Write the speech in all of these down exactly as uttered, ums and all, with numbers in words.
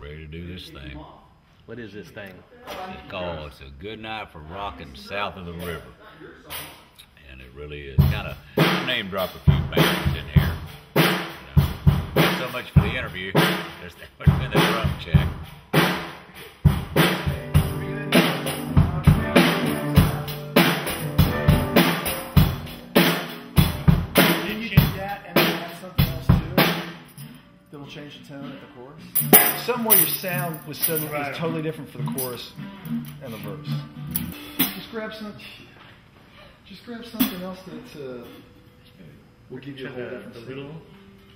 Ready to do this thing. What is this thing? It's called It's a Good Night for Rockin' South of the River. And it really is kind of name drop a few bands in here. You know, not so much for the interview, just that much for the drum check. That'll change the tone at the chorus. Somewhere your sound was suddenly right. was totally different for the chorus and the verse. Just grab some. Just grab something else that uh, will give you a whole different sound.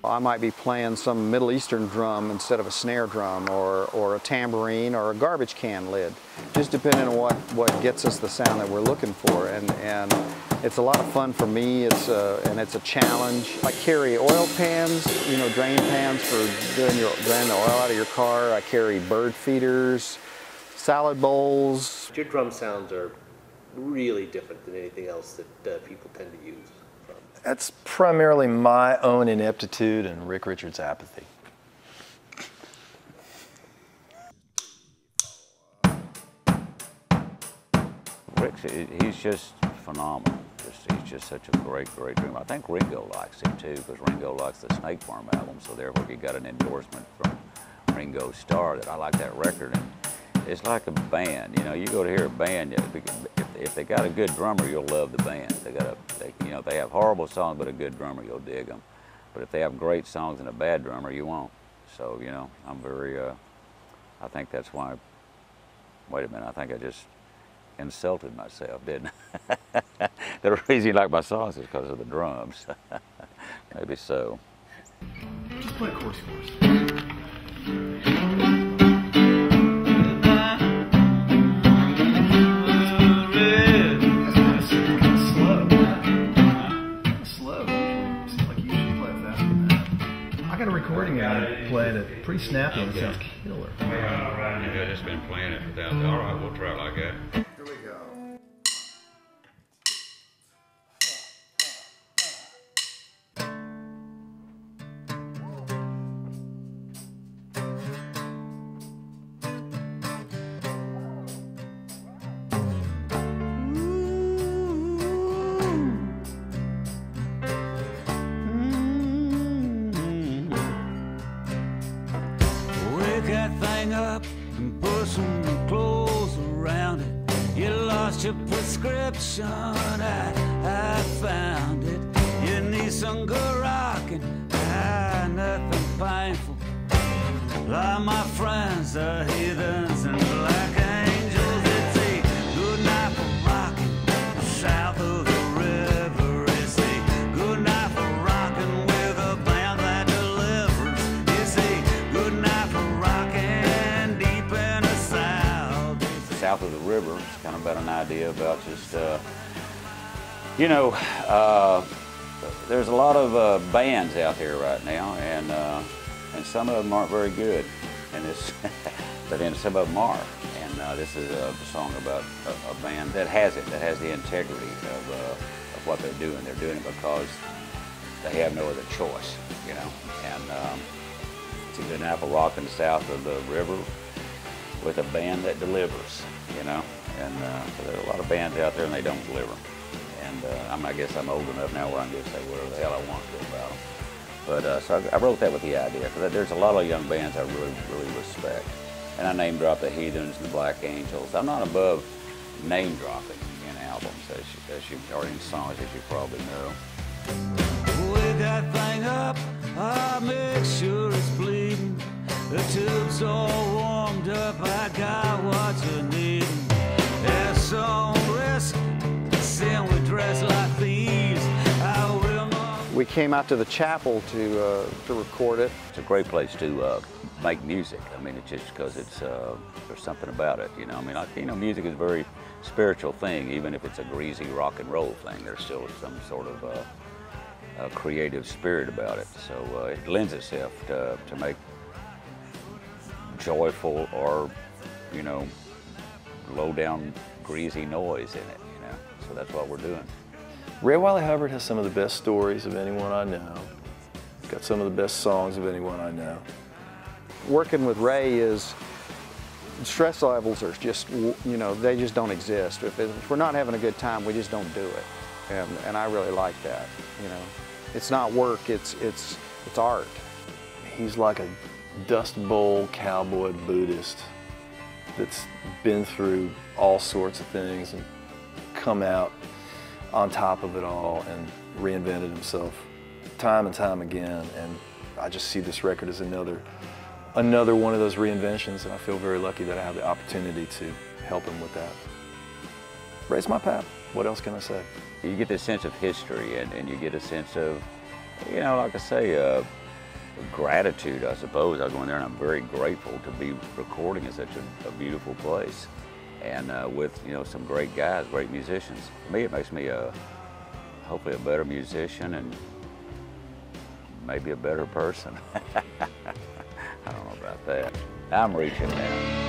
I might be playing some Middle Eastern drum instead of a snare drum, or or a tambourine, or a garbage can lid. Just depending on what what gets us the sound that we're looking for, and and it's a lot of fun for me. It's a, and it's a challenge. I carry oil pans, you know, drain pans for doing your draining the oil out of your car. I carry bird feeders, salad bowls. Your drum sounds are really different than anything else that uh, people tend to use. That's primarily my own ineptitude and Rick Richards' apathy. Rick's, he's just phenomenal. Just, he's just such a great, great drummer. I think Ringo likes him too, because Ringo likes the Snake Farm album, so therefore he got an endorsement from Ringo Starr that I like that record. And it's like a band, you know, you go to hear a band, if they got a good drummer, you'll love the band. They got a, they, you know, if they have horrible songs but a good drummer, you'll dig them. But if they have great songs and a bad drummer, you won't. So, you know, I'm very, uh, I think that's why, wait a minute, I think I just insulted myself, didn't I? The reason you like my songs is because of the drums. Maybe so. Just play a chorus for us. Recording out of it, playing it pretty snappy, and it sounds killer. Yeah, just been playing it without. All right, we'll try it like that. Here we go. Up and put some clothes around it. You lost your prescription, I, I found it. You need some good rocking, ah, nothing painful. A lot of my friends are heathens and black angels. It's a good night for rocking south of the river. It's a good night for rocking with a band that delivers. It's a good night for rocking south of the river. It's kind of about an idea about just, uh, you know, uh, there's a lot of uh, bands out here right now, and uh, and some of them aren't very good, and this, but then some of them are. And uh, this is a song about a, a band that has it, that has the integrity of, uh, of what they're doing. They're doing it because they have no other choice, you know. And um, it's a good night for rocking south of the river, with a band that delivers, you know, and uh, so there are a lot of bands out there and they don't deliver. And uh, I'm, I guess I'm old enough now where I can just say whatever the hell I want to about them. But uh, so I, I wrote that with the idea, because there's a lot of young bands I really, really respect. And I name dropped the Heathens and the Black Angels. I'm not above name dropping in albums, as you, as you, or in songs, as you probably know. Wig that thing up, I make sure it's bleeding. The tube's all warmed up, I got what you need. There's some risk, sin we dress like thieves. I will not. We came out to the chapel to, uh, to record it. It's a great place to uh, make music. I mean, it's just because it's, uh, there's something about it, you know. I mean, like, you know, music is a very spiritual thing, even if it's a greasy rock and roll thing. There's still some sort of uh, uh, creative spirit about it. So uh, it lends itself to, to make joyful or, you know, low-down, greasy noise in it, you know, so that's what we're doing. Ray Wylie Hubbard has some of the best stories of anyone I know. He's got some of the best songs of anyone I know. working with Ray is, stress levels are just, you know, they just don't exist. If, it, if we're not having a good time, we just don't do it. And, and I really like that, you know. It's not work, it's, it's, it's art. He's like a Dust Bowl cowboy Buddhist that's been through all sorts of things and come out on top of it all and reinvented himself time and time again. And I just see this record as another another one of those reinventions, and I feel very lucky that I have the opportunity to help him with that. Raise my pap. What else can I say? You get this sense of history, and, and you get a sense of, you know, like I say, uh, gratitude, I suppose. I go in there and I'm very grateful to be recording in such a, a beautiful place, and uh, with, you know, some great guys, great musicians. For me, it makes me a, hopefully a better musician and maybe a better person. I don't know about that. I'm reaching now.